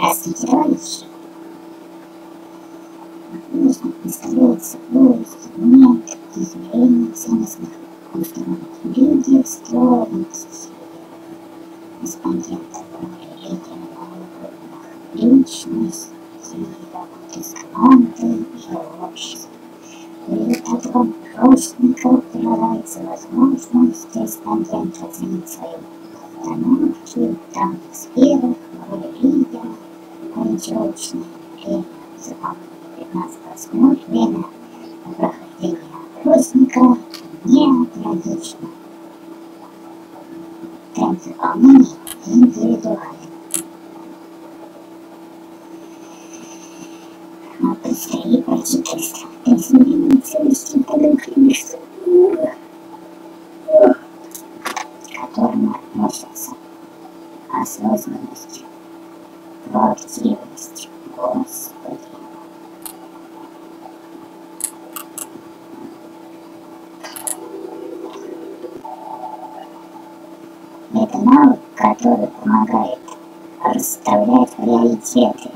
as героичек. Конечно, создаются поиски, методы, измерения ценностных установок. Люди строят себя, исходя от того, на личность, работы с командой и обществом. И от этого прочника открывается возможность респондент оценить свои установки в данных сферах, в религиях, ориентировочное время заполнения 15-20 минут, время прохождения опросника не традиционно. Темп заполнения индивидуальный. Предстоит пройти тест. Изменение ценностей подобных структур, к которым относятся осознанность, проактивность, Господи. Это навык, который помогает расставлять приоритеты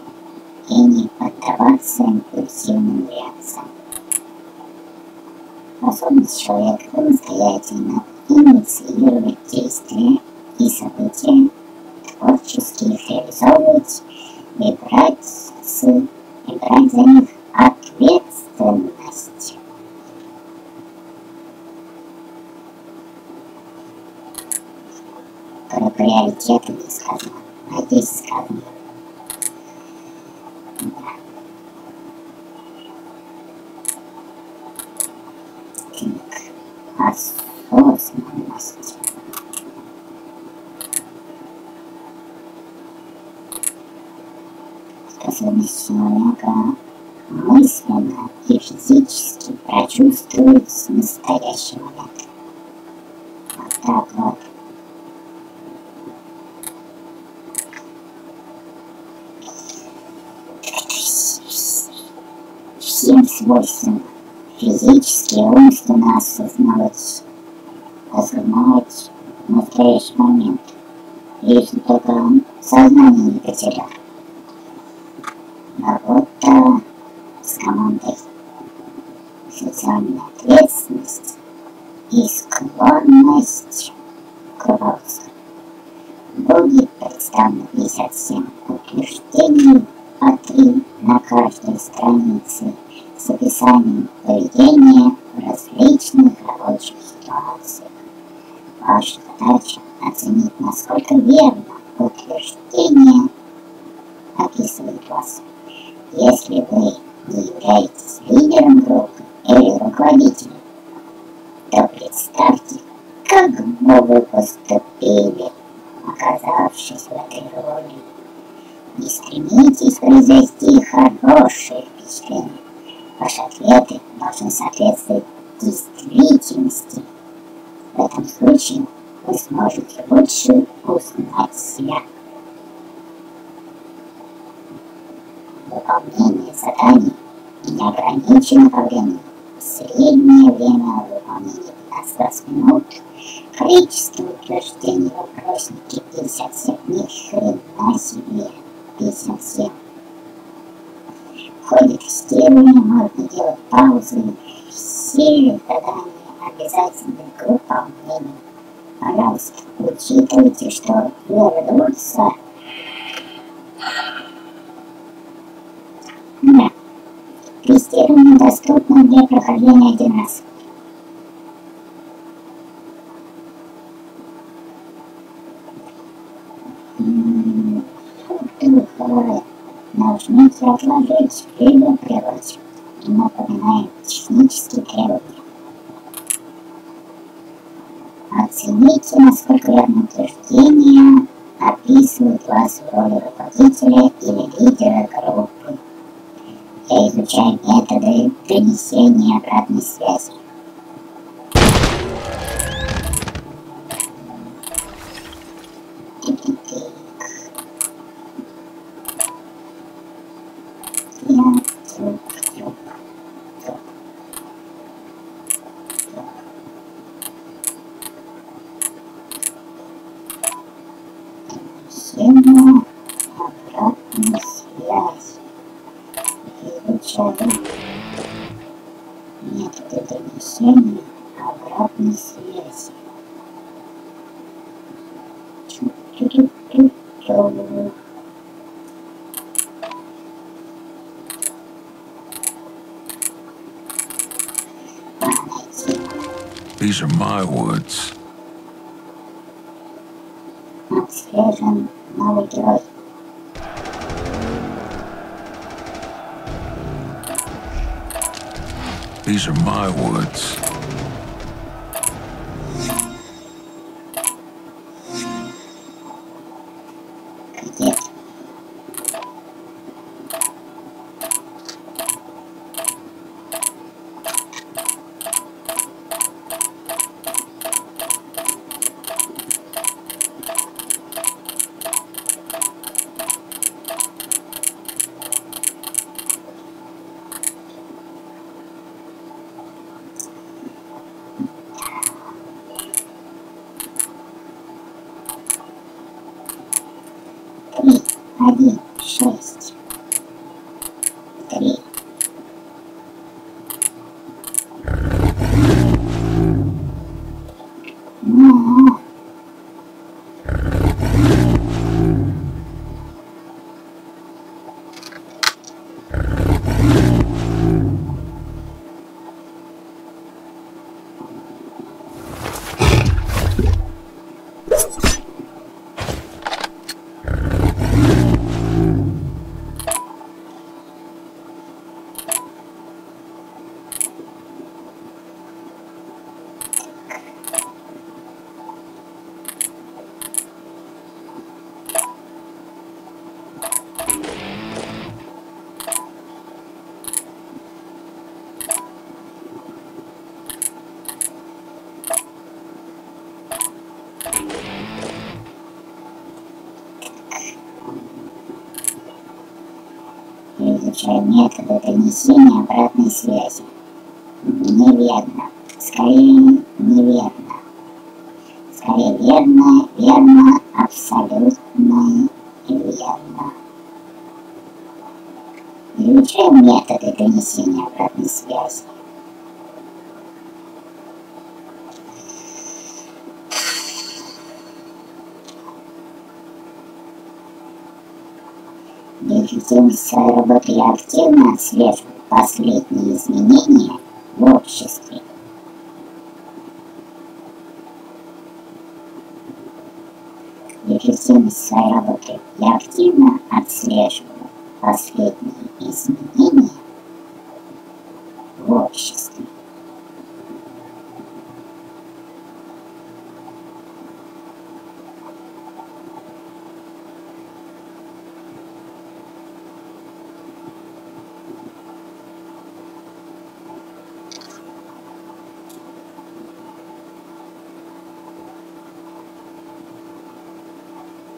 и не поддаваться импульсивным реакциям. Способность человека самостоятельно инициировать действия и события, творчески их реализовывать, и брать за них ответственность. Про приоритеты не сказано, а здесь сказано. Осознанность. Способность человека мысленно и физически прочувствовать настоящий момент. Вот так вот. Всем свойственно физически и умственно осознавать настоящий момент, если только сознание не потерял. Работа с командой, социальная ответственность и склонность к росту. Будет представлено 57 утверждений по 3 на каждой странице с описанием поведения в различных рабочих ситуациях. Ваша задача – оценить, насколько верно утверждение описывает вас. Если вы не являетесь лидером группы или руководителем, то представьте, как бы вы поступили, оказавшись в этой роли. Не стремитесь произвести хорошее впечатление. Ваши ответы должны соответствовать действительности. В этом случае вы сможете лучше узнать себя. Выполнение заданий не ограничено по времени. Среднее время выполнения 15-20 минут. Количество утверждений в опроснике 57. Ни хрена себе. 57. В ходе тестирования можно делать паузы, все задания обязательны к выполнению. Пожалуйста, учитывайте, что вернуться да. Тестирование доступно для прохождения 1 раз. Нажмите «Отложить» или «Прервать». Напоминаем технические требования. Оцените, насколько верно утверждение описывает вас в роли руководителя или лидера группы. Я изучаю методы донесения обратной связи. Обратная шага. Методы доведения обратной связи. These are my words. Отслежен новый герой. These are my words. Методы донесения обратной связи. Неверно. Скорее неверно. Скорее верно, верно, абсолютно верно. Изучаем методы донесения обратной связи. Эффективность своей работы я активно отслеживаю последние изменения в обществе. Эффективность своей работы я активно отслеживаю последние изменения в обществе.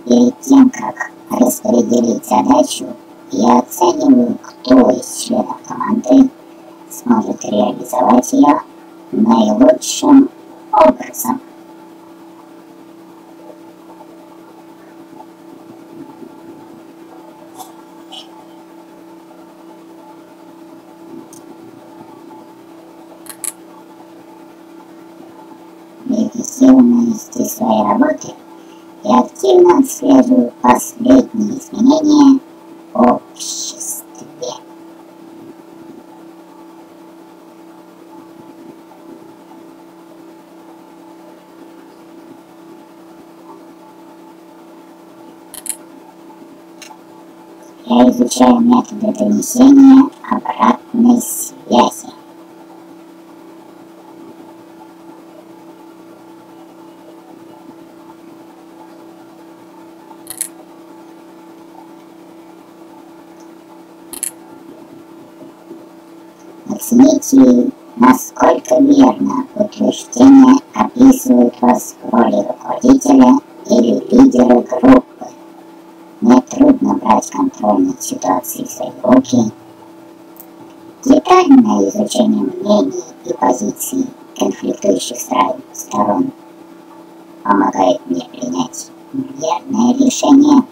Перед тем, как распределить задачу, я оцениваю, кто из членов команды сможет реализовать ее наилучшим образом. Эффективности своей работы я активно отслеживаю последние изменения в обществе. Я изучаю методы донесения обратной связи. Оцените, насколько верно утверждения описывают вас в роли руководителя или лидера группы. Мне трудно брать контроль над ситуацией в свои руки. Детальное изучение мнений и позиций конфликтующих сторон помогает мне принять верное решение.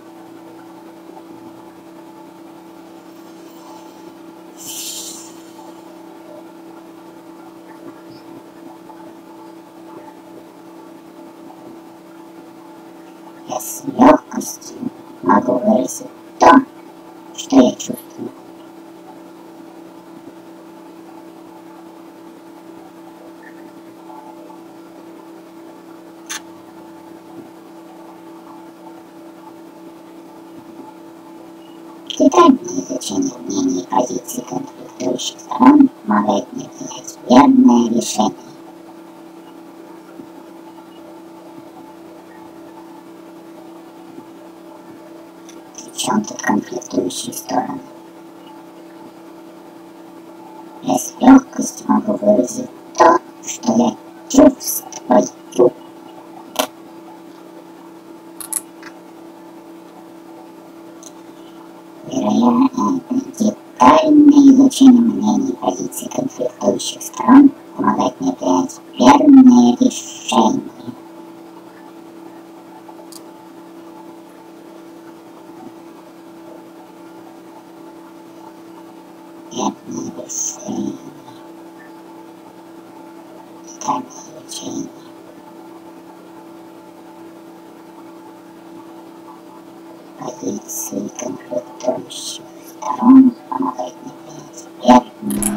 Детальное изучение мнений и позиций конфликтующих сторон помогает мне принять верное решение. При чем тут конфликтующие стороны? Я с легкостью могу выразить то, что я чувствую. Вероятно, детальное изучение мнений и позиций конфликтующих сторон помогает мне принять верное решение. Верное решение. Детальное изучение. Позиции конфликтующих сторон помогает мне принять верное решение.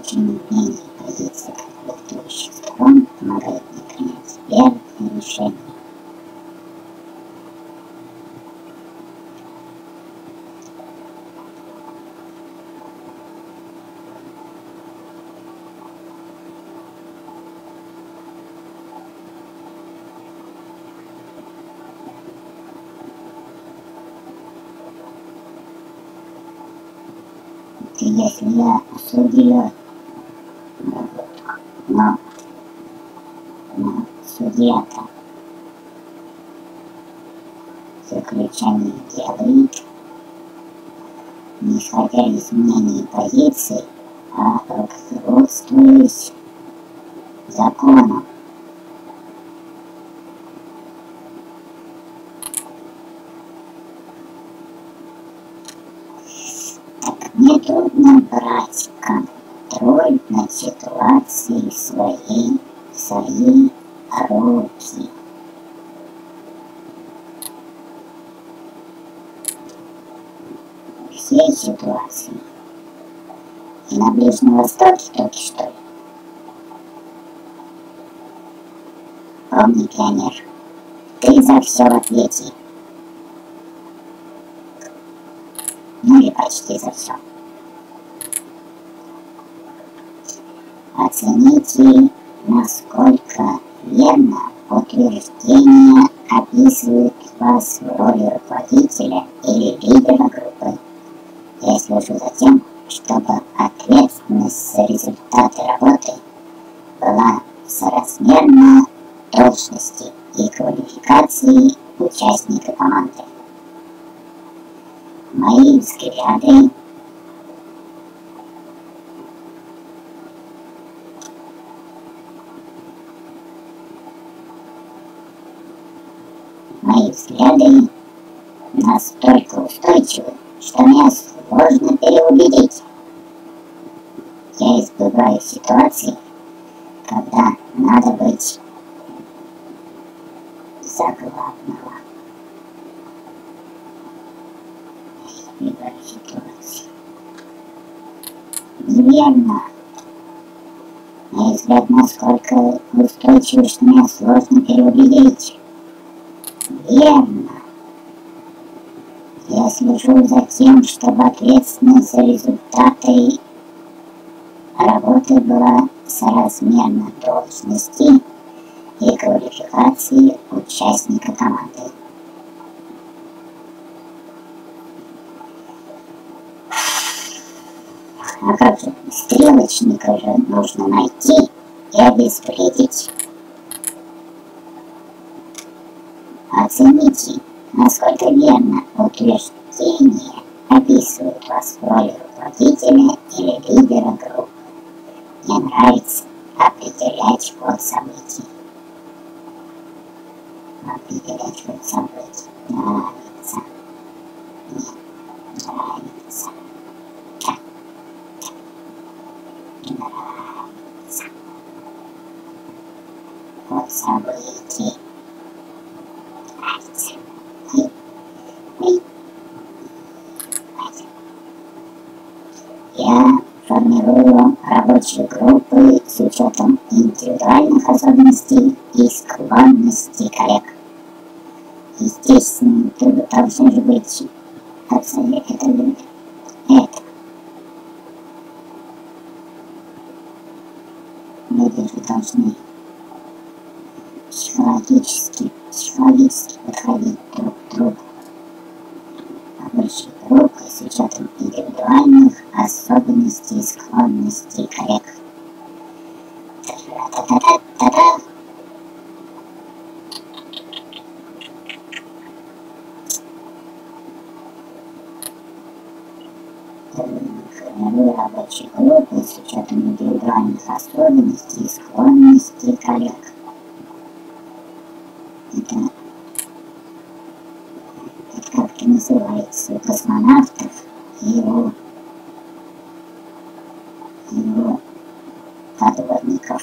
Очень мнение позиции конфликтующих сторон помогает мне принять верное решение. здесь уже осудила, но судья-то заключение делает, не исходя из мнений и позиций, а руководствуясь законом. Мне трудно брать контроль над ситуацией в свои руки. Всей ситуации. И на Ближнем Востоке только что ли? Помни, пионер, ты за все в ответе. Ну или почти за все. Оцените, насколько верно утверждение описывает вас в роли руководителя или лидера группы. Я слежу за тем, чтобы ответственность за результаты работы была соразмерна точности и квалификации участника команды. Мои взгляды настолько устойчивы, что меня сложно переубедить. Я избегаю ситуации, когда надо быть за главного. Избегаю ситуации. Неверно. На мой взгляд, насколько устойчивы, что меня сложно переубедить. Верно. Я слежу за тем, чтобы ответственность за результаты работы была соразмерна должности и квалификации участника команды. А как же, стрелочника же нужно найти и обезвредить. Оцените, насколько верно утверждение описывает вас в роли руководителя или лидера группы. Мне нравится определять ход событий. Определять ход событий. Нравится. Мне нравится. Да. Нравится. Ход событий. Я формирую рабочие группы с учетом индивидуальных особенностей и склонностей коллег. Естественно, тут должны же быть абсолютно люди. Это. Люди же должны психологически подходить друг к другу. Рабочие группы с учетом индивидуальных особенностей и склонностей коллег. Та-да-да-да-да-да-да. Формирую рабочие группы с учетом индивидуальных особенностей и склонностей коллег. Это как-то называется у космонавтов его подводников.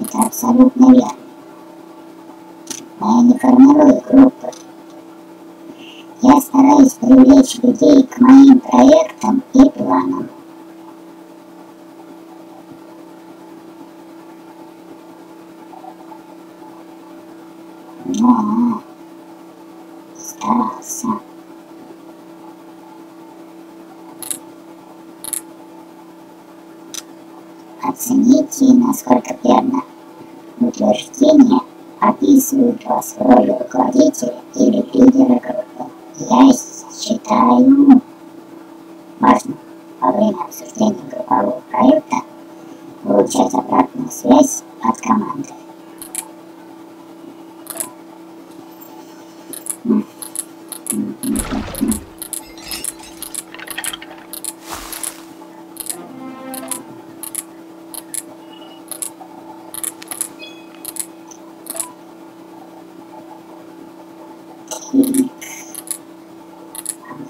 Это абсолютно верно. Но я не формирую группы. Я стараюсь привлечь людей к моим проектам и планам. Но старался. Оцените, насколько верно утверждение описывают вас в роли руководителя или лидера группы. Я считаю важным во время обсуждения группового проекта получать обратную связь от команды.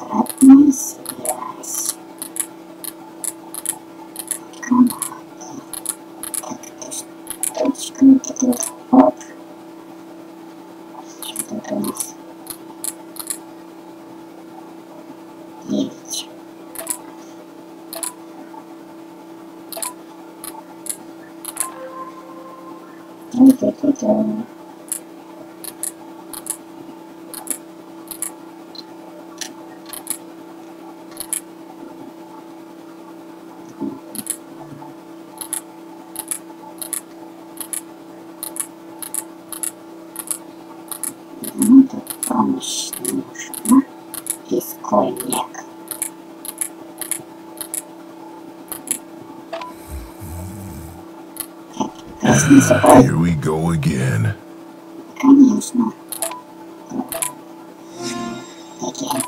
Обратная связь. Команда. Так, точка вот эта вот. Оп. Что тут у нас? 9. Ой-ой-ой-ой. Ну, тут помощь нужна. И скольник. Here we go again. Конечно. Again.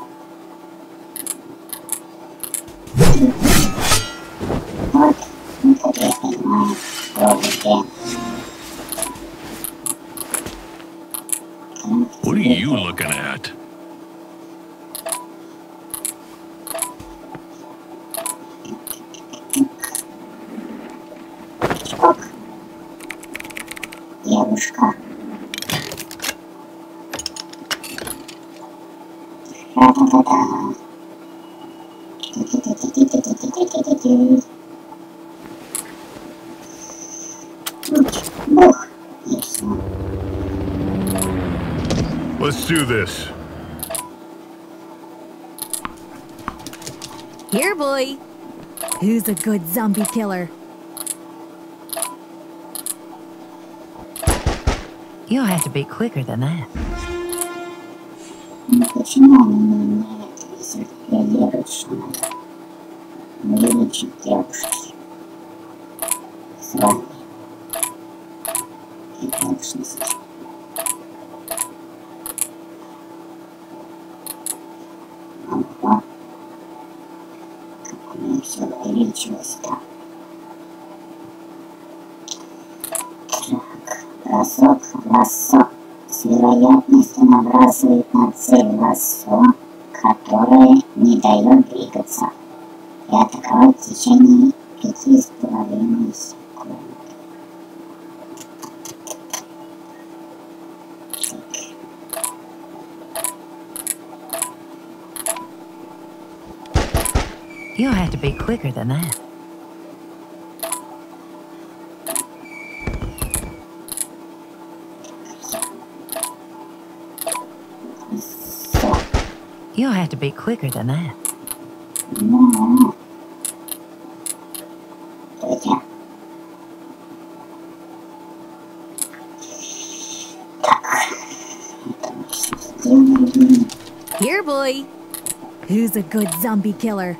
Вот, ну, как я понимаю, пробуйте. What are you looking at? Чпок. Девушка. Ра-та-та-та. Ти-ти-ти-ти-ти-ти-ти-ти-ти-ти-ти. Бух. И все. Let's do this. Here, boy. Who's a good zombie killer? You'll have to be quicker than that. Ого, как у меня все увеличилось там. Так, бросок, лассо. С вероятностью набрасывает на цель лассо, которое не дает двигаться. И атаковать в течение 5,5 секунд. You'll have to be quicker than that. You'll have to be quicker than that. No. Yeah. Here, boy. Who's a good zombie killer?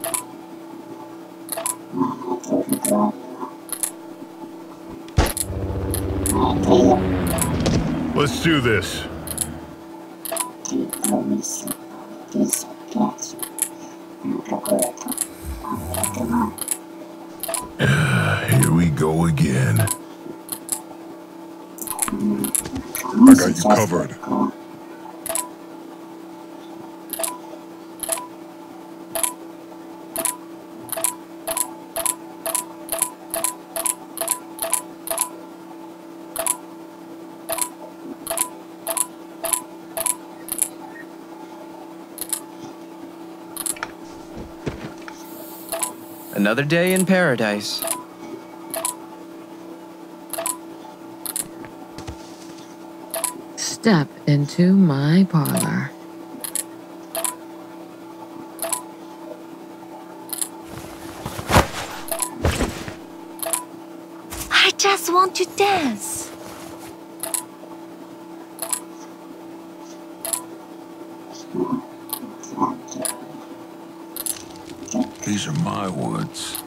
Let's do this. Here we go again. I got you covered. Another day in paradise. Step into my parlor. I just want to dance. These are my woods.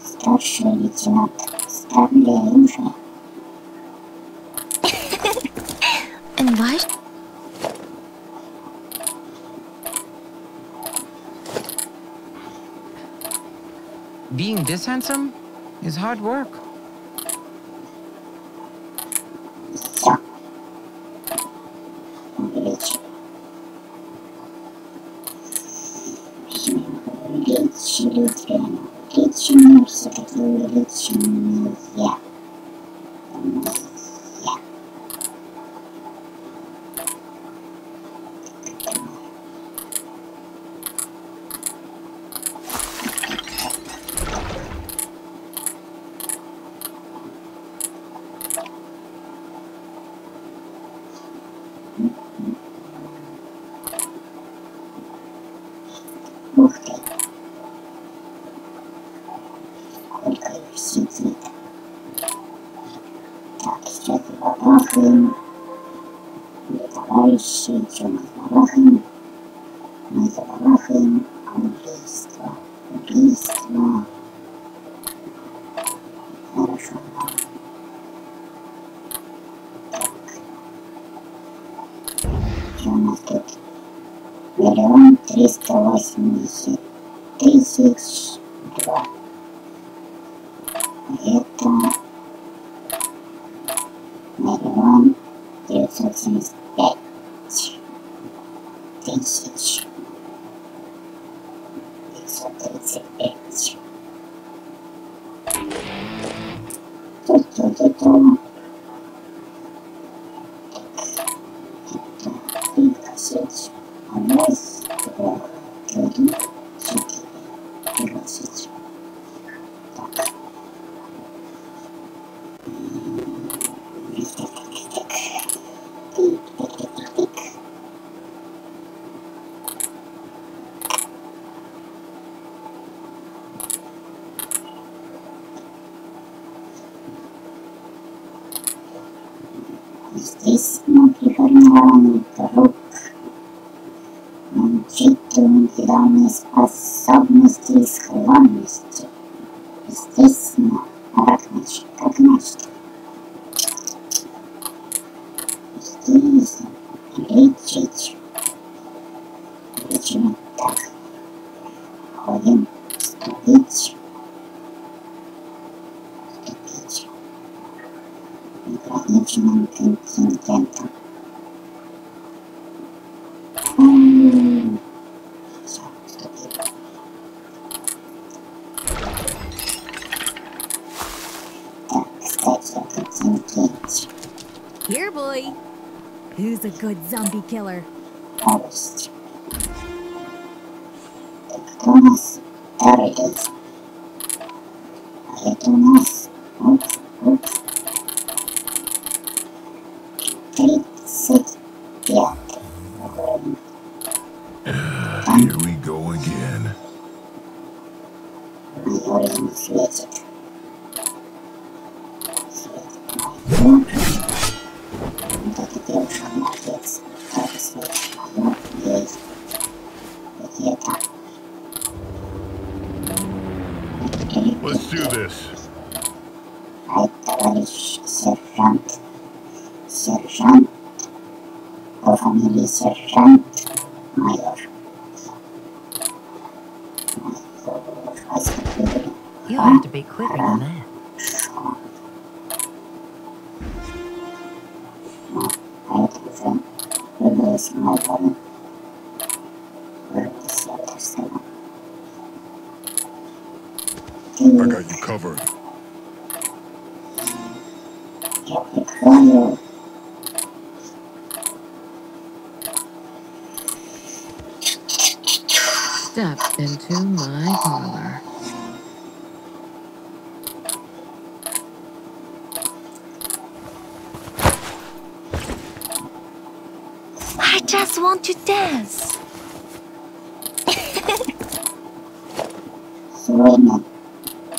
Старший лейтенант, вставляй уже. Being this handsome is hard work. Здесь мы приформированы круг. Мы учитываем данные способности и склонности. Естественно, как значит. Здесь лечить. Лечим так. Ходим ступить. Ограниченным контингентом. Все, вступили. Так, кстати, о контингенте. Here, boy. Who's a good zombie killer? Новость. Так, кто у нас второй лейтенант? А это у нас... Упс. 35. Here we go again. Let's do this. Сержант, по фамилии сержант, майор. А это уже выбралось майором. Выбралось майором. Я прикрою. Step into my parlor. I just want to dance. Сегодня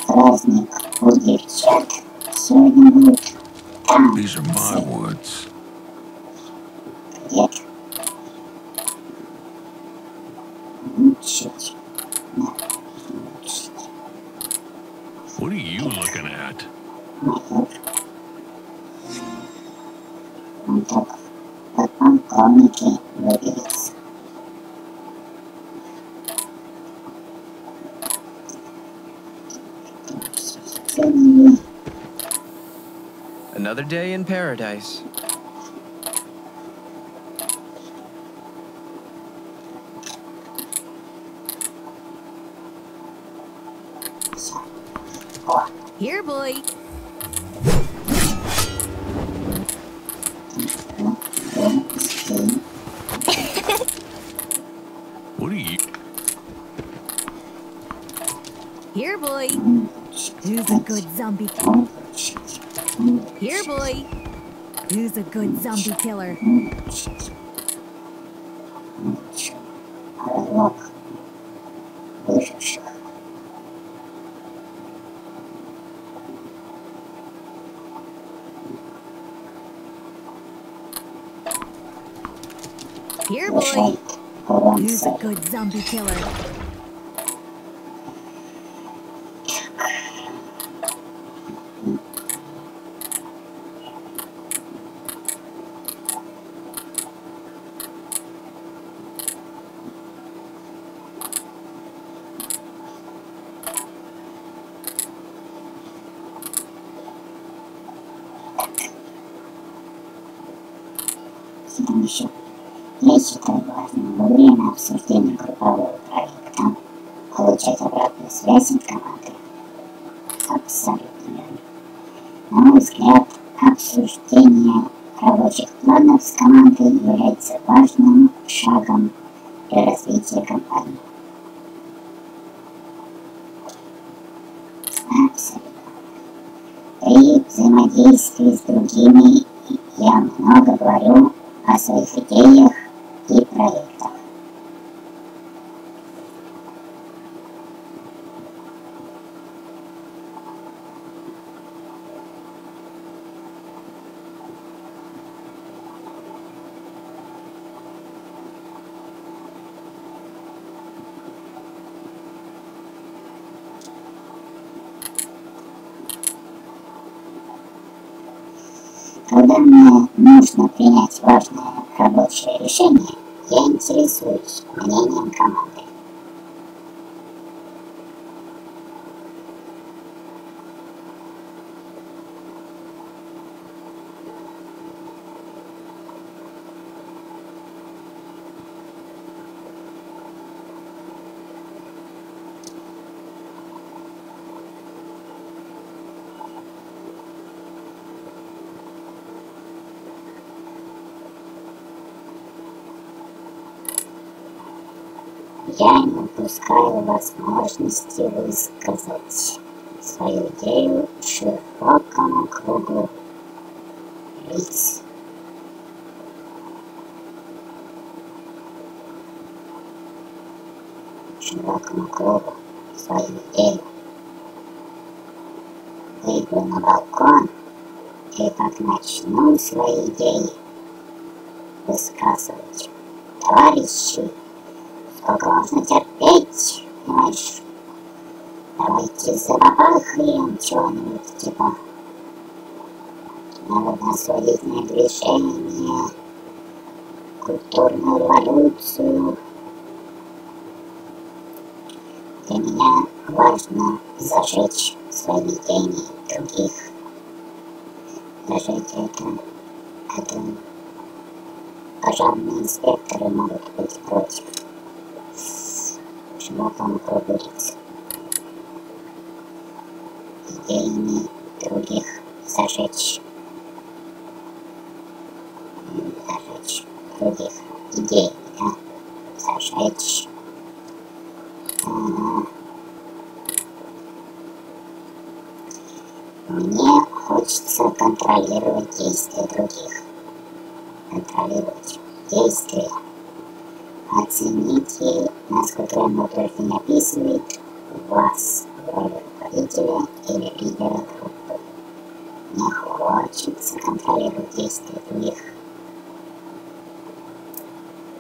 праздник у девчат. Сегодня будет танцы. What are you looking at? Another day in paradise. Here, boy. What are you? Here, boy. Who's a good zombie? Here, boy. Who's a good zombie killer? Here, boy. Who's a good zombie killer? Связь от команды. Абсолютно верно. На мой взгляд, обсуждение рабочих планов с командой является важным шагом для развития компании. Абсолютно. При взаимодействии с другими я много говорю о своих идеях и проектах. Когда мне нужно принять важное рабочее решение, я интересуюсь мнением команды. Я не упускаю возможности высказать свою идею широкому кругу лиц. Широкому кругу свою идею. Выйду на балкон и как начну свои идеи высказывать. Товарищи! Сколько можно терпеть, понимаешь? Давайте забахаем чего-нибудь, типа. Надо насладительное движение, культурную революцию. Для меня важно зажечь свои идеи других. Зажечь это пожарные инспекторы могут быть против. Чего там пробудется? Идеями других зажечь. Зажечь других идей, да? Зажечь. Мне хочется контролировать действия других. Контролировать действия. Оцените, насколько мудрость не описывает вас в роли руководителя или лидера группы. Не хочется контролировать действия других.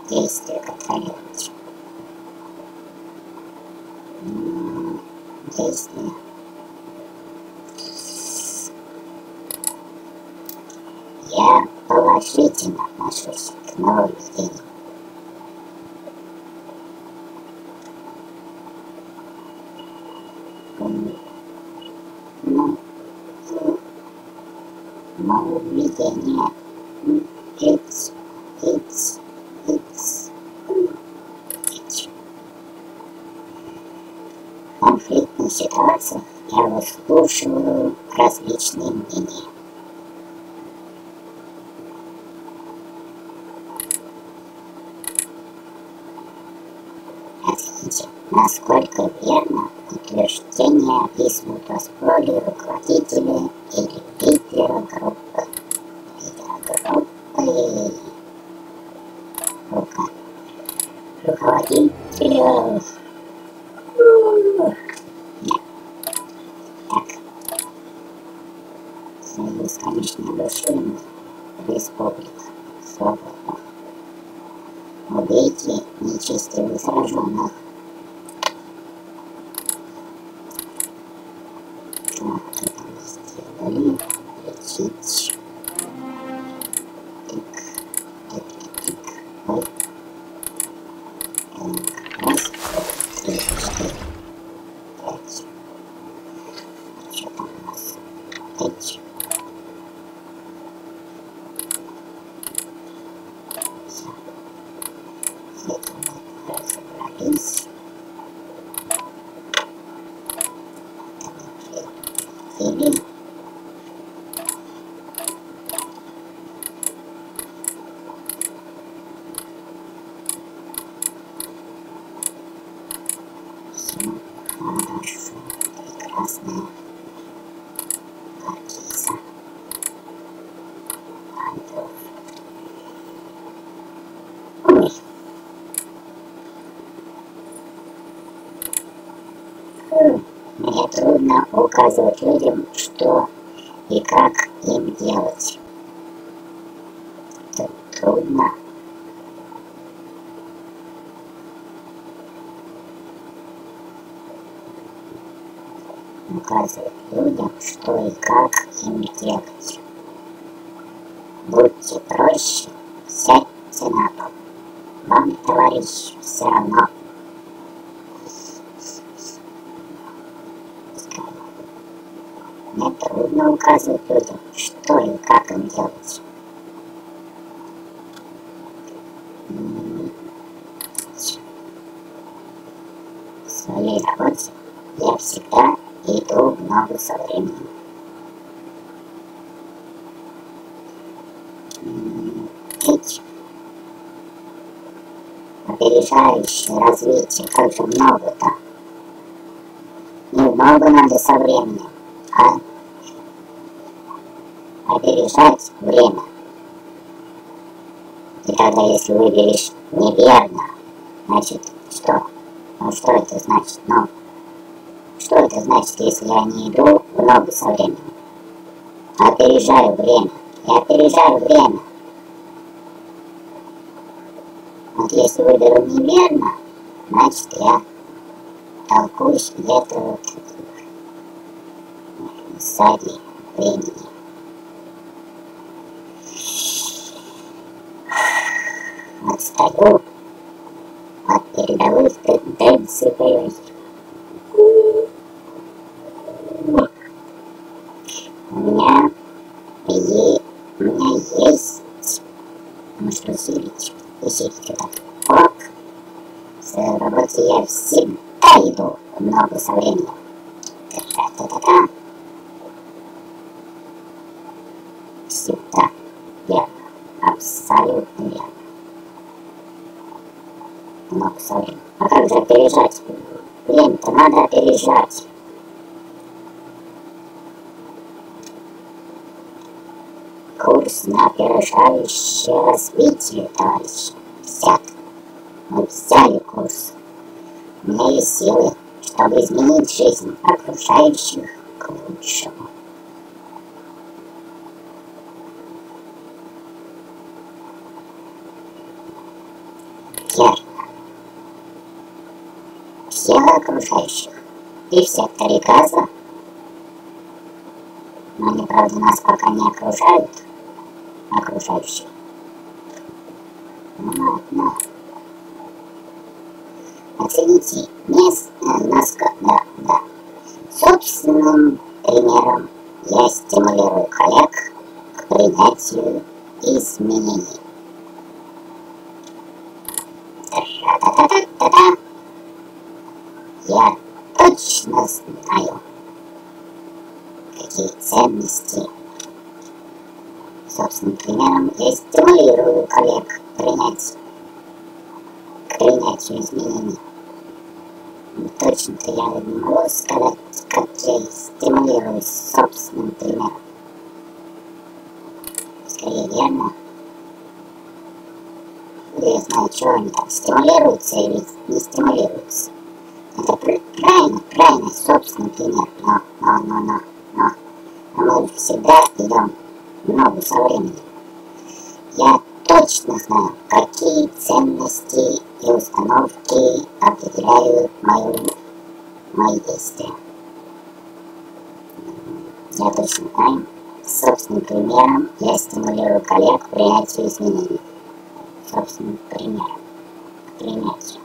Действия контролировать. Интересно. Я положительно отношусь к новым видениям. Нововведение. В конфликтных ситуациях я выслушиваю различные мнения. Оцените, насколько верно утверждения описывают расплоды руководителя или лидера группы. Руководителя. Так. Союз, конечно, души. Республика. Свобода. Убейте нечестивых сраженных. Так, это мы сделали. Лечить. Мне трудно указывать людям, что и как им делать. Это трудно. Указывать людям, что и как им делать. Будьте проще, сядьте на пол. Вам, товарищ, все равно. Мне трудно указывать людям, что и как им делать. В своей работе я всегда иду в ногу со временем. Опережающее развитие, как же много-то. Не в ногу надо со временем, а опережать время. И тогда, если выберешь неверно, значит, что? Ну, что это значит? Ну, что это значит, если я не иду в ногу со временем? Опережаю время. Я опережаю время. Вот если выберу неверно, значит, я толкуюсь где-то вот сзади времени. Отстаю от передовых тенденций боевых. У меня есть, можно усилить, так. Вот. В своей работе я всегда иду много со временем. Та-та-та-та. Всегда верно. Абсолютно верно. Много со временем. А как же опережать? Время-то надо опережать. Курс на опережающее развитие, товарищи. Взят. Мы взяли курс. У меня есть силы, чтобы изменить жизнь окружающих к лучшему. всего окружающих и всех тарикасов. Но они, правда, нас пока не окружают, окружающих. Но. Оцените насколько. Собственным примером я стимулирую коллег к принятию изменений. Та-та-та-та-та-та. Я точно знаю, какие ценности. Собственным примером я стимулирую коллег к принятию изменений. Точно-то я не могу сказать, как я их стимулирую собственным примером. Скорее верно. Я знаю, чего они там стимулируются или не стимулируются. Это правильно, собственный пример. Но мы всегда идем много со временем. Я точно знаю, какие ценности и установки определяют мои действия. Я точно знаю, собственным примером я стимулирую коллег к принятию изменений. Собственным примером к принятию.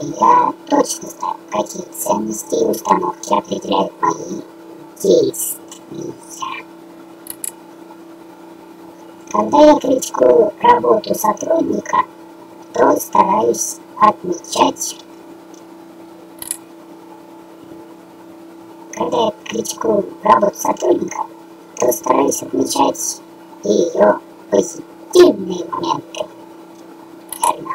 И я точно знаю, какие ценности и установки определяют мои действия. Когда я критикую работу сотрудника, то стараюсь отмечать. Ее позитивные моменты. Верно.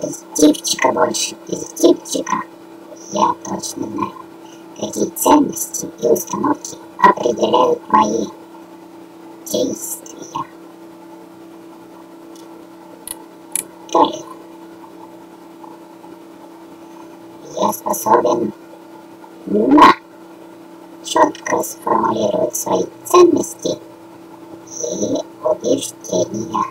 Позитивчика больше. Я точно знаю, какие ценности и установки определяют мои действия. Далее. Я способен четко сформулировать свои ценности и убеждения.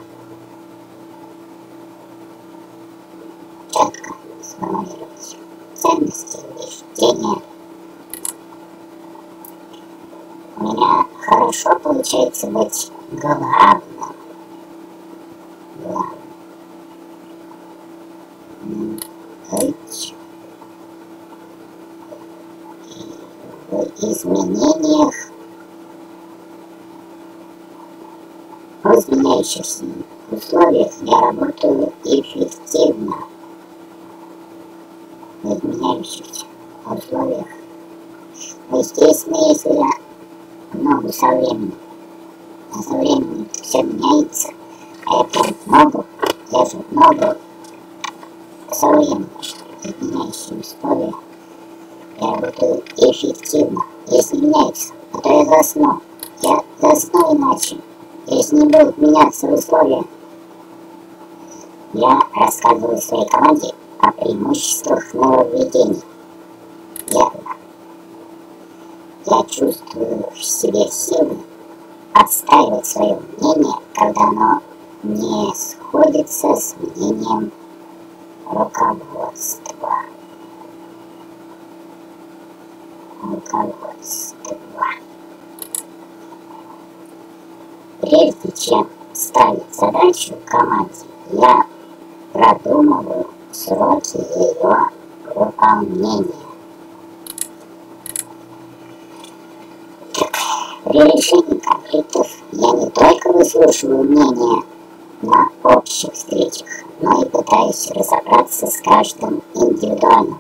У меня хорошо получается быть главным. В изменениях, в изменяющихся условиях я работаю эффективно. В изменяющихся условиях. Естественно, если я много со временем все меняется, а я прям много со временем в меняющем условии я работаю эффективно, если меняется, а то я засну иначе, если не будут меняться условия. Я рассказываю своей команде о преимуществах нововведений. Я чувствую в себе силы отстаивать свое мнение, когда оно не сходится с мнением руководства. Прежде чем ставить задачу команде, я продумываю сроки ее выполнения. При решении конфликтов я не только выслушиваю мнения на общих встречах, но и пытаюсь разобраться с каждым индивидуально.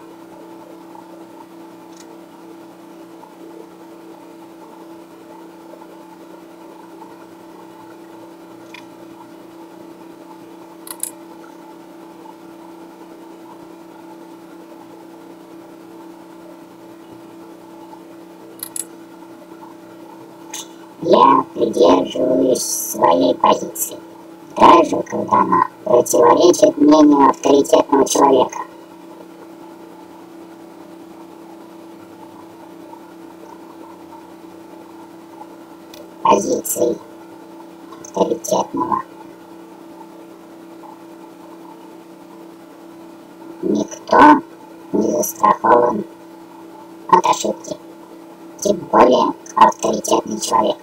Я придерживаюсь своей позиции, даже когда она противоречит мнению авторитетного человека. Позиции приоритетного. Никто не застрахован от ошибки, тем более авторитетный человек.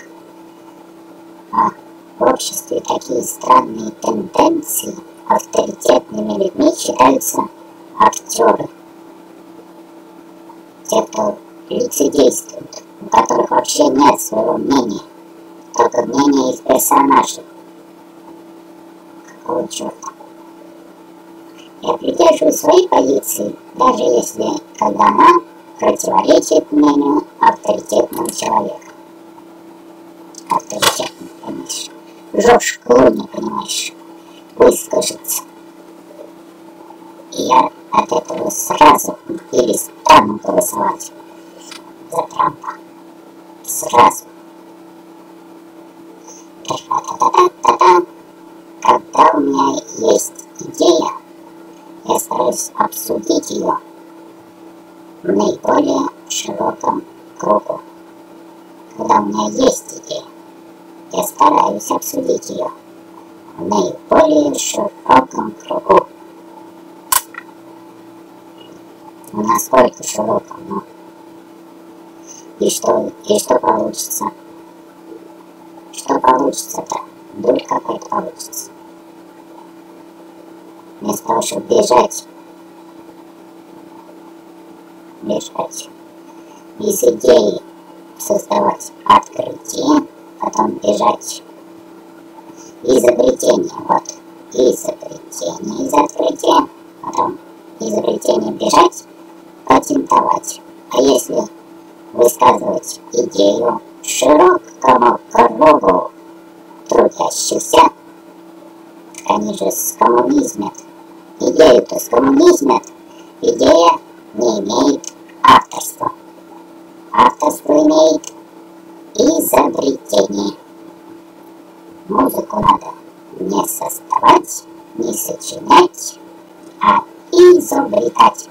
А в обществе такие странные тенденции авторитетными людьми считаются актеры. Те, кто лицедействует, у которых вообще нет своего мнения, только мнение их персонажей. Какого черта? Я придерживаюсь своей позиции, даже если когда она противоречит мнению авторитетного человека. Авторитетный, понимаешь? Жорж Клуни, понимаешь? Выскажется. И я от этого сразу перестану голосовать за Трампа. Сразу. Та-та-та-та-та-та. Когда у меня есть идея, я стараюсь обсудить ее в наиболее широком кругу. Когда у меня есть идея, я стараюсь обсудить ее в наиболее широком кругу. Ну, насколько широко, ну. И что получится? Что получится-то? Дурь какая-то получится. Вместо того, чтобы бежать из идеи, создавать открытие, потом бежать изобретение, вот, изобретение из открытия, потом изобретение бежать, патентовать. А если высказывать идею широкому кругу трудящихся, они же скоммунизмят. Идею-то скоммунизмят, идея не имеет авторства. Авторство имеет изобретение. Музыку надо не создавать, не сочинять, а изобретать,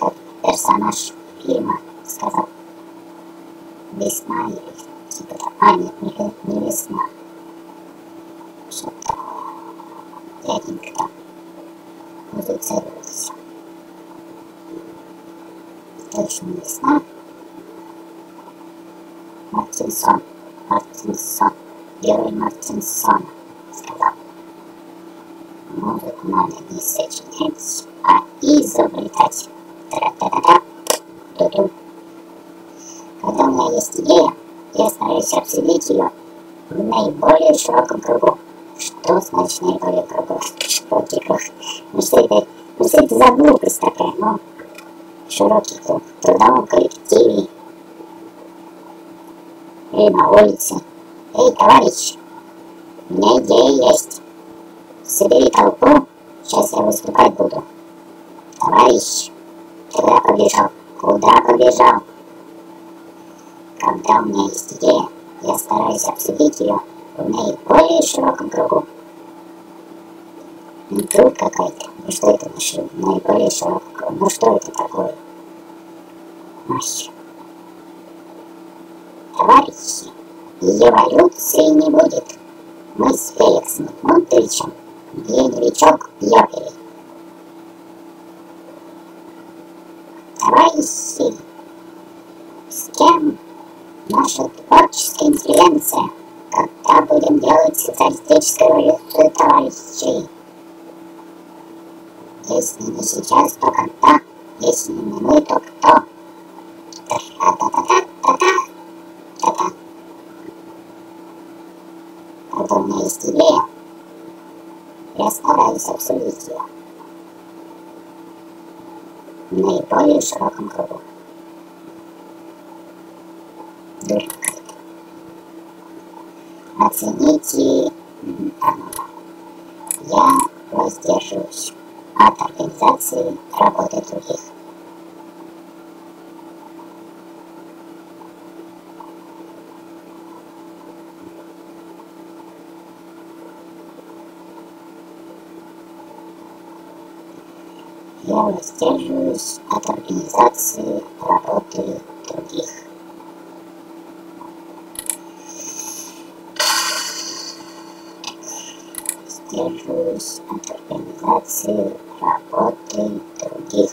как персонаж фильма сказал. Весна или типа того. А нет, не весна. Что-то дяденька там музицировался. Точно не весна. Мартинсон, герой Мартинсона сказал. Музыку надо не сочинять, а изобретать. Та-та-та-та. Ду-ду. Когда у меня есть идея, я стараюсь обсудить ее в наиболее широком кругу. Что значит наиболее широкий круг? Ну что это за глупость такая? Ну, широкий круг в трудовом коллективе. Или на улице. Эй, товарищ, у меня идея есть. Собери толпу, сейчас я выступать буду. Товарищ, куда побежал? Куда побежал? Когда у меня есть идея, я стараюсь обсудить ее в наиболее широком кругу. Ну, труд какой-то. Ну, что это наиболее широком кругу? Ну, что это такое? Ой. Товарищи, эволюции не будет. Мы с Феликсом Мунтовичем, где новичок Йопере. Товарищи, с кем наша творческая интеллигенция? Когда будем делать социалистическую революцию, товарищи? Если не сейчас, то когда? Если не мы, то кто? Та-та-та-та-та-та-та-та. Когда у меня есть идея, я стараюсь обсудить ее в наиболее широком кругу. Дурак. Оцените, я воздерживаюсь от организации работы других. Я воздерживаюсь от организации работы других. требуюсь от организации работы других.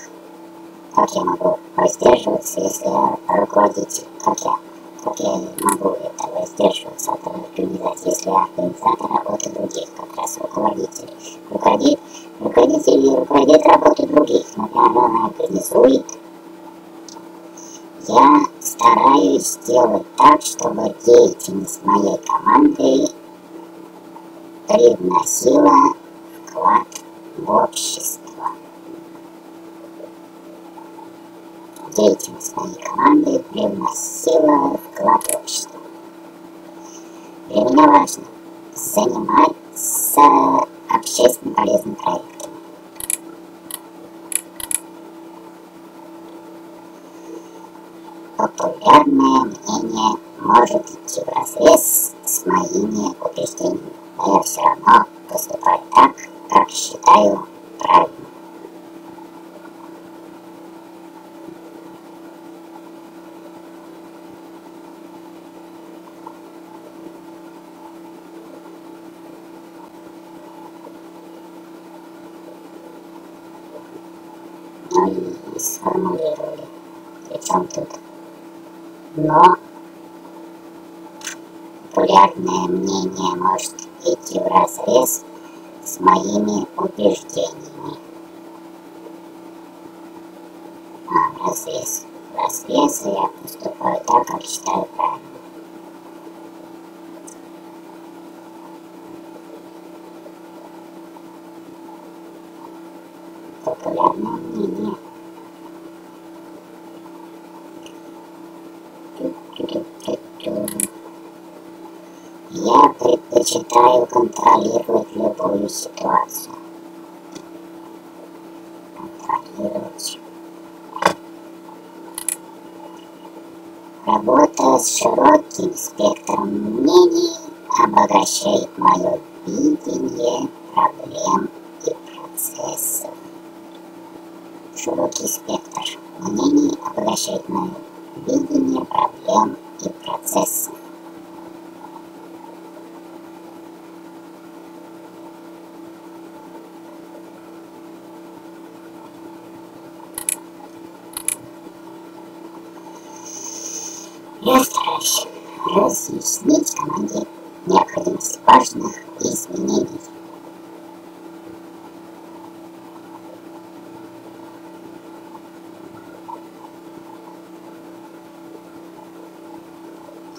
Как я могу воздерживаться, если я руководитель? Как я могу это воздерживаться от организации, если я организатор работы других, как раз руководитель? Руководитель работу других, но она организует. Я стараюсь делать так, чтобы деятельность моей команды привносила вклад в общество. Деятельность моей команды привносила вклад в общество. Для меня важно заниматься общественно полезным проектом. Популярное мнение может идти вразрез с моими убеждениями, но я все равно поступаю так, как считаю правильным. Ну и сформулировали, причем тут но популярное мнение может идти вразрез с моими убеждениями. Вразрез, я поступаю так, как считаю правильно. Популярное мнение. Я предпочитаю контролировать любую ситуацию. Работа с широким спектром мнений обогащает мое видение проблем и процессов. Широкий спектр мнений обогащает мое видение проблем и процессов. Я стараюсь разъяснить команде необходимость важных изменений.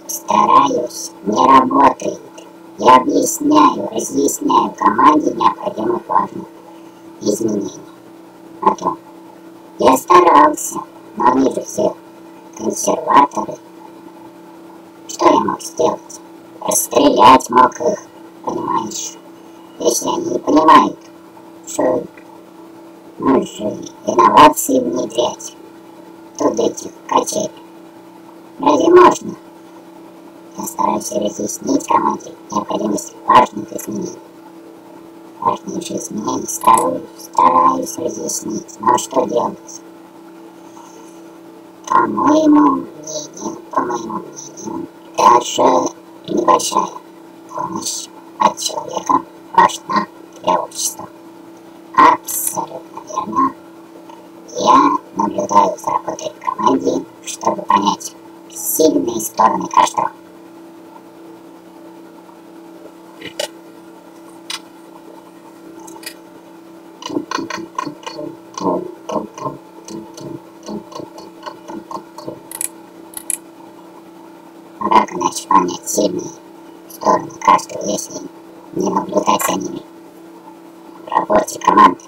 Стараюсь, не работает. Я разъясняю команде необходимых важных изменений. Потом, я старался, но вижу все консерваторы. Что я мог сделать? Расстрелять мог их, понимаешь? Если они не понимают, что нужно инновации внедрять, тут этих качель. Разве можно? Я стараюсь разъяснить команде необходимость важных изменений. Важнейшие изменения стараюсь разъяснить, но что делать? По моему мнению, даже небольшая помощь от человека важна для общества. Абсолютно верно. Я наблюдаю за работой в команде, чтобы понять сильные стороны каждого. Как иначе понять сильные стороны каждого, если не наблюдать за ними в работе команды?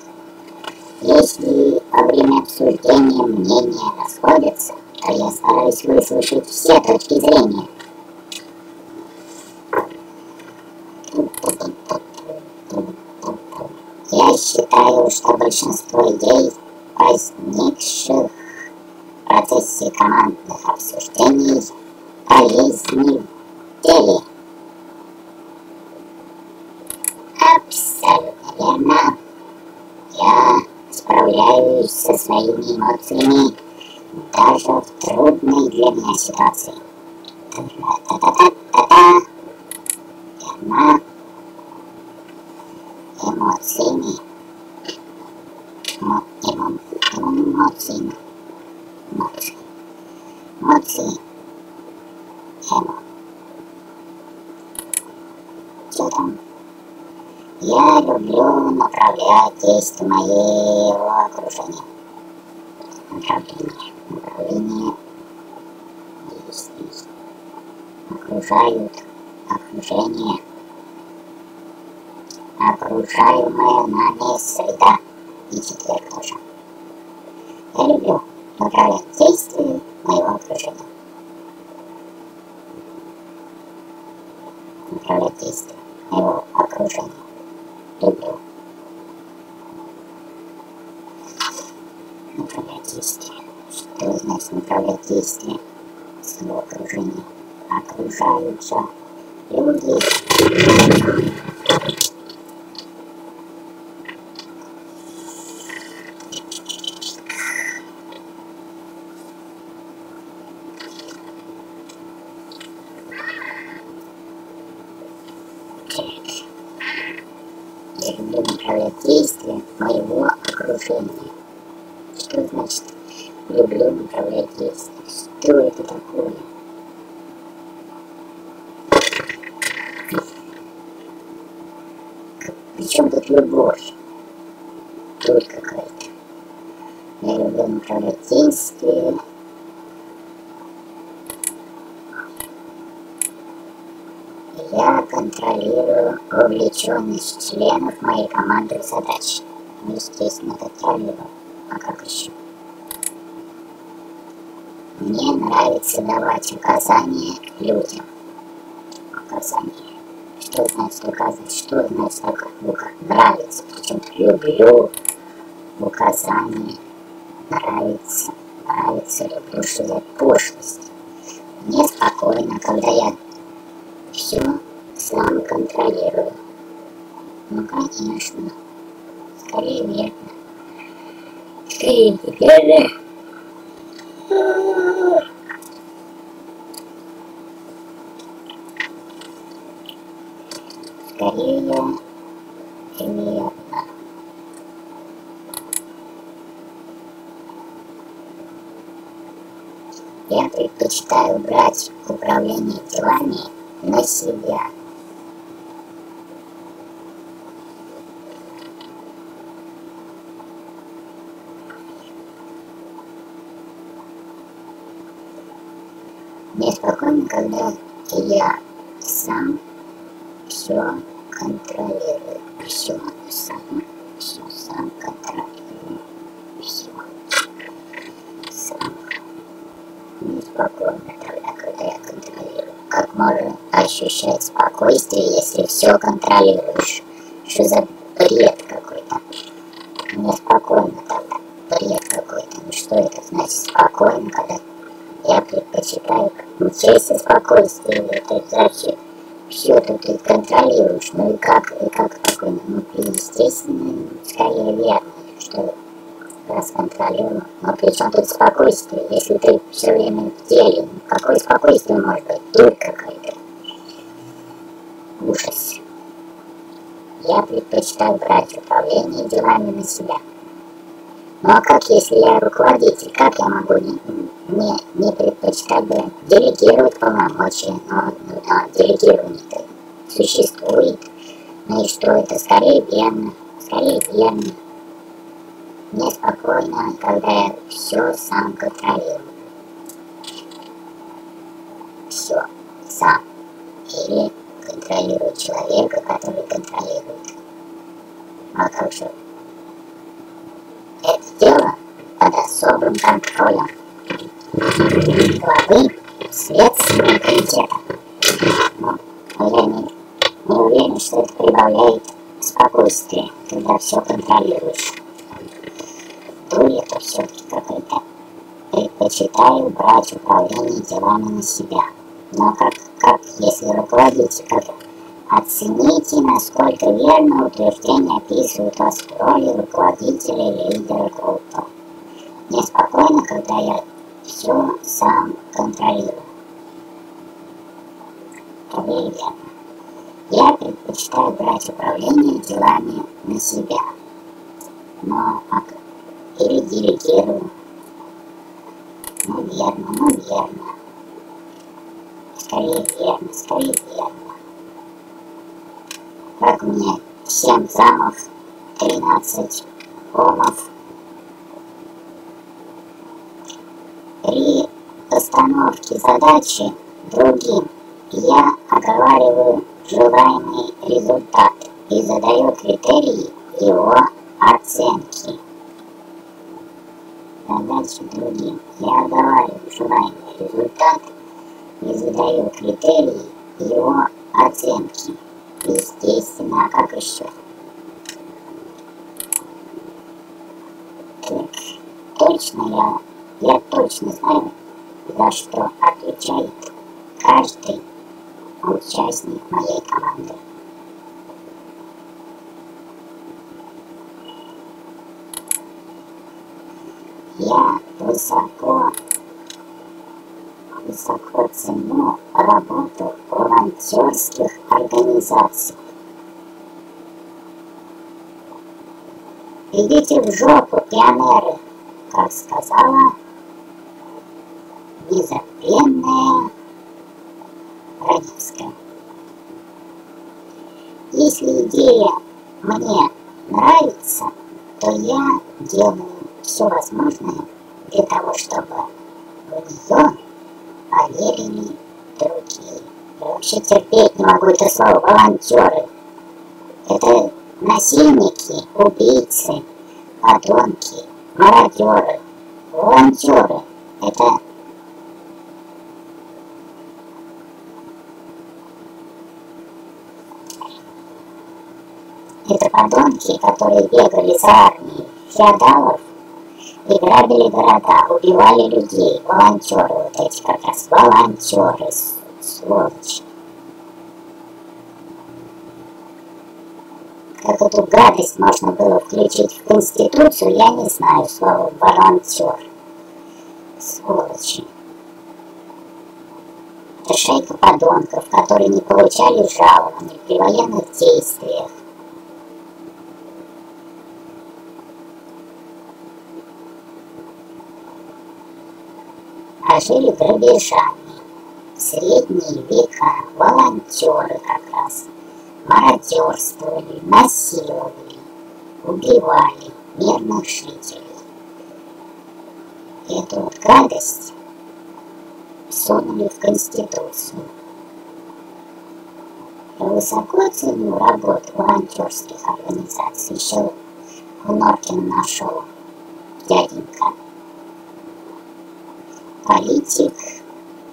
Если во время обсуждения мнения расходятся, то я стараюсь выслушать все точки зрения. Я считаю, что большинство идей, возникших в процессе командных обсуждений, полезны в деле. Абсолютно верно. Я справляюсь со своими эмоциями даже в трудной для меня ситуации. Верно. кто там. Я люблю направлять действия моего окружения. Направление. Действия. Окружают. Окружение. Окружаемая нами среда. И четверг тоже. Я люблю направлять действия моего окружения. Направлять действия моего окружения. Люблю. Направлять действия. Что значит направлять действия своего окружения? Окружаются люди. Я люблю направлять действия моего окружения. Что значит люблю направлять действия? Что это такое? Причем тут любовь? Тут какая-то. Я люблю направлять действия. Я контролирую вовлеченность членов моей команды в задачи. Ну, естественно, контролирую. А как еще? Мне нравится давать указания людям. Указания. Что значит указывать? Что значит нравится? Причем люблю указания. Нравится. Нравится, люблю, что за пошлость. Мне спокойно, когда я все сам контролирую. Ну конечно. Скорее верно. Скорее верно. Скорее верно. Я предпочитаю брать управление делами на себя. Мне спокойно, когда я сам все контролирую. Все сам контролирую. Сам. Мне спокойно тогда, когда я контролирую. Как можно ощущать спокойствие, если все контролируешь? Что за бред какой-то? Мне спокойно тогда. Бред какой-то. Ну что это значит спокойно, когда я предпочитаю учесть спокойствие, это значит все тут ты контролируешь. Ну и как спокойно? Ну естественно, скорее верно, что раз контролирую. Но при чем тут спокойствие, если ты все время в деле? Какое спокойствие может быть? Тут какой-то ужас. Я предпочитаю брать управление делами на себя. Ну а как, если я руководитель, как я могу не предпочитать бы делегировать полномочия? Но делегирование-то существует. Ну и что это? Скорее верно. Скорее верно. Мне спокойно, когда я все сам контролирую. Все сам. Или контролирую человека, который контролирует. А как же? Это дело под особым контролем главы Следственного комитета. Но я не уверен, что это прибавляет спокойствие, когда все контролируешь. То это все-таки какой-то. Предпочитаю брать управление делами на себя. Но как если руководитель, как оцените, насколько верно утверждения описывают вас в роли руководителя или лидера группы. Мне спокойно, когда я все сам контролирую. Скорее верно. Я предпочитаю брать управление делами на себя. Но или делегирую. Ну верно. Скорее верно. как мне 7 замов, 13 омов, 3 постановки задачи другим. Я оговариваю желаемый результат и задаю критерии его оценки. Задачи другим. Я оговариваю желаемый результат и задаю критерии его оценки. Естественно, как еще? Так, точно я точно знаю, за что отвечает каждый участник моей команды. Я высоко ценю работу волонтерских организаций. Идите в жопу, пионеры, как сказала незабвенная Раневская. Если идея мне нравится, то я делаю все возможное для того, чтобы в нее поверили другие. Я вообще терпеть не могу это слово волонтеры. Это насильники, убийцы, подонки, мародеры, волонтеры. Это подонки, которые бегали за армией феодалов и грабили города, убивали людей, волонтеры, вот эти как раз волонтеры, сволочи. Как эту гадость можно было включить в Конституцию, я не знаю, слово волонтер. Сволочи. Это шайка подонков, которые не получали жалований при военных действиях. Жили грабежами, в средние века волонтеры как раз мародерствовали, насиловали, убивали мирных жителей. Эту вот гадость сунули в Конституцию. Я высоко ценю работу волонтерских организаций. Еще у Норкина нашел дяденька. Политик,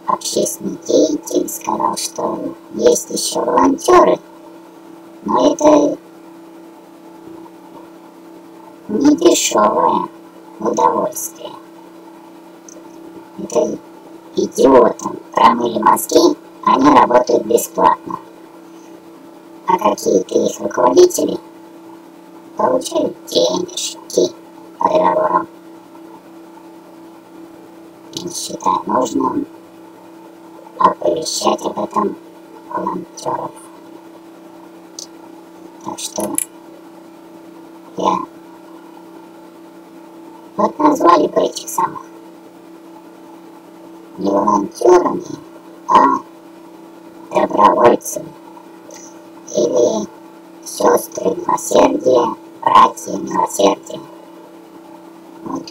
общественный деятель сказал, что есть еще волонтеры, но это не дешевое удовольствие. Это идиотам промыли мозги, они работают бесплатно. А какие-то их руководители получают денежки по договорам. Считаю нужным оповещать об этом волонтеров. Так что я... Вот назвали бы этих самых не волонтерами, а добровольцами. Или сестры милосердия, братья милосердия. Вот.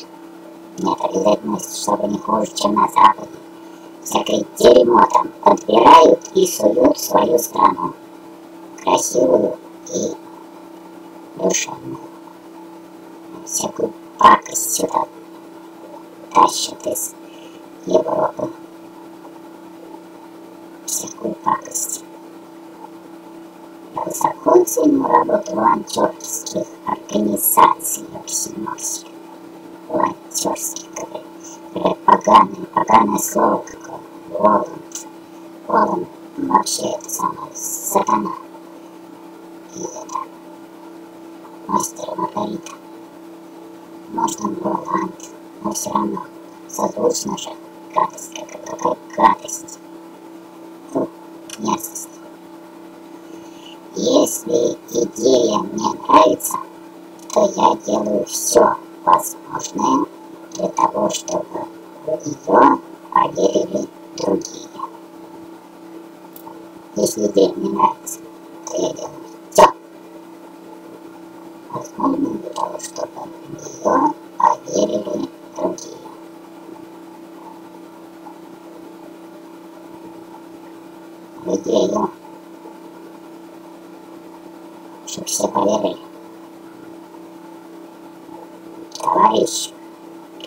Нет обязательности, чтобы не хуже, чем на Западе. Всякое дерьмо там подбирают и суют в свою страну. Красивую и душевную. Всякую пакость сюда тащат из Европы. Всякую пакость. Я высоко ценю работу волонтерских организаций вообще-навсего. Волонтерский, какое поганое слово какое. Волонт вообще это самое сатана. И это мастер и Маргарита. Можно волонт, но все равно созвучно же гадость, какая гадость. Фу, мерзость. Если идея мне нравится, то я делаю все возможное для того, чтобы в нее поверили другие. Если идея мне нравится, то я делаю все трудно, потому что в нее поверили другие. Ведь ее, чтобы все поверили. Товарищ,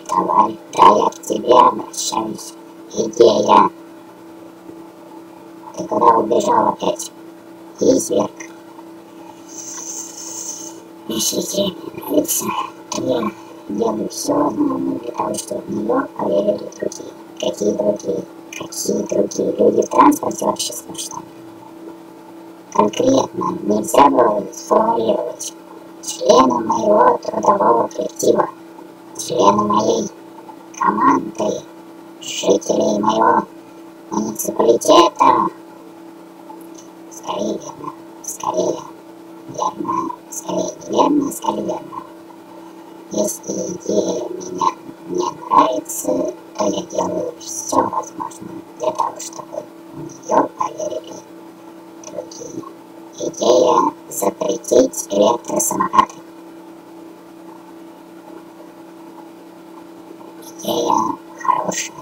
товарищ, да я к тебе обращаюсь, идея. Ты куда убежал опять? Изверг. Ищите лица, я делаю все возможное для того, чтобы в нее поверили другие. Какие другие? Какие другие? Люди в транспорте вообще смешно. Конкретно нельзя было сформулировать. Члены моего трудового коллектива, члены моей команды, жителей моего муниципалитета. Скорее верно, скорее верно, скорее неверно, скорее верно. Если идея меня не нравится, то я делаю все возможное для того, чтобы в нее поверили другие. Идея запретить электросамокаты. Идея хорошая.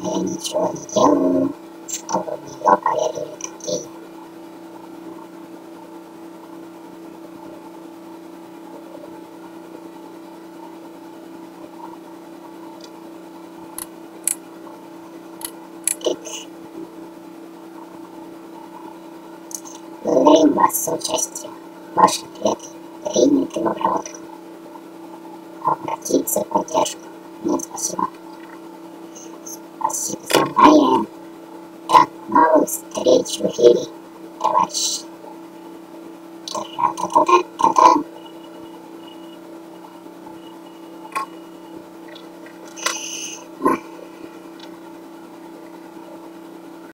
Но я ничего не делаю, чтобы в нее поверили другие. Благодарим вас за участие. Ваш ответ принят в обработку. Обратиться в поддержку. Нет, спасибо. Спасибо за внимание. До новых встреч в эфире, товарищи. Та-та-та-та-та-та.